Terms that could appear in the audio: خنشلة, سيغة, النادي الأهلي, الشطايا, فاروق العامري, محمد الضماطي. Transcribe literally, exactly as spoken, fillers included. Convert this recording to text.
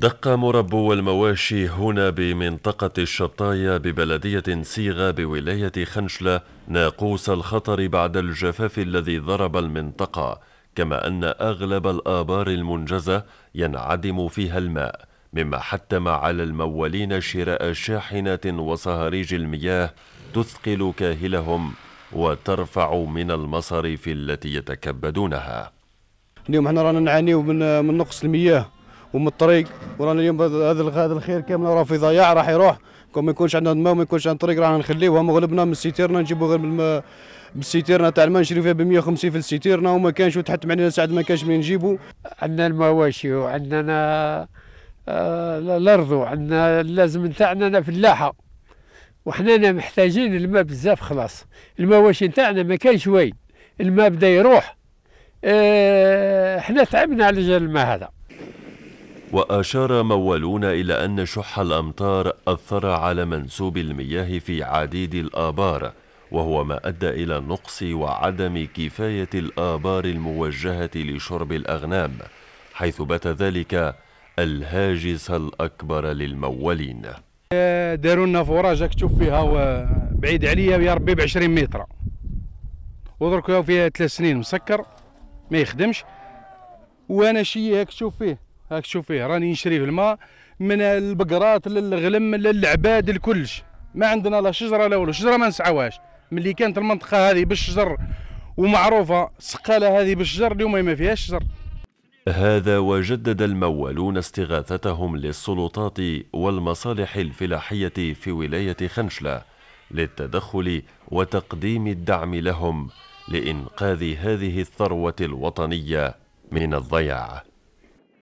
دق مربو المواشي هنا بمنطقة الشطايا ببلدية سيغة بولاية خنشلة ناقوس الخطر بعد الجفاف الذي ضرب المنطقة، كما أن أغلب الآبار المنجزة ينعدم فيها الماء، مما حتم على المولين شراء شاحنات وصهاريج المياه تثقل كاهلهم وترفع من المصاريف التي يتكبدونها. اليوم احنا رانا نعانيو من من نقص المياه ومن الطريق، ورانا اليوم هذا هذا الخير كامل راه في ضياع، راح يروح كون ما يكونش عندنا الماء وما يكونش عندنا طريق، رانا نخليوها مغلبنا من سيتيرنا، نجيبو غير من بالسيتيرنا تاع الماء نشريو فيها ب مية وخمسين في السيتيرنا، وما كانش وتحتم علينا ساعات ما كانش منين نجيبو. عندنا المواشي وعندنا الارض وعندنا اللازم نتاعنا فلاحه، وحنا محتاجين الماء بزاف خلاص، المواشي نتاعنا ما كانش وايد، الماء بدا يروح، اه حنا تعبنا على جال الماء هذا. وأشار مولون إلى أن شح الأمطار أثر على منسوب المياه في عديد الآبار، وهو ما أدى إلى نقص وعدم كفاية الآبار الموجهة لشرب الأغنام، حيث بات ذلك الهاجس الأكبر للمولين. داروا لنا فراجة تشوف فيها بعيد عليا يا ربي ب عشرين متر، ودرك فيها ثلاث سنين مسكر ما يخدمش، وانا شي هاك تشوف فيه هاك تشوف فيه راني نشري في الماء من البقرات للغلم للعباد لكلش، ما عندنا لا شجره لا والو، شجره ما نسعوهاش ملي كانت المنطقه هذه بالشجر ومعروفه السقاله هذه بالشجر، اليوم ما فيهاش شجر. هذا وجدد المولون استغاثتهم للسلطات والمصالح الفلاحية في ولاية خنشلة للتدخل وتقديم الدعم لهم لإنقاذ هذه الثروة الوطنية من الضياع.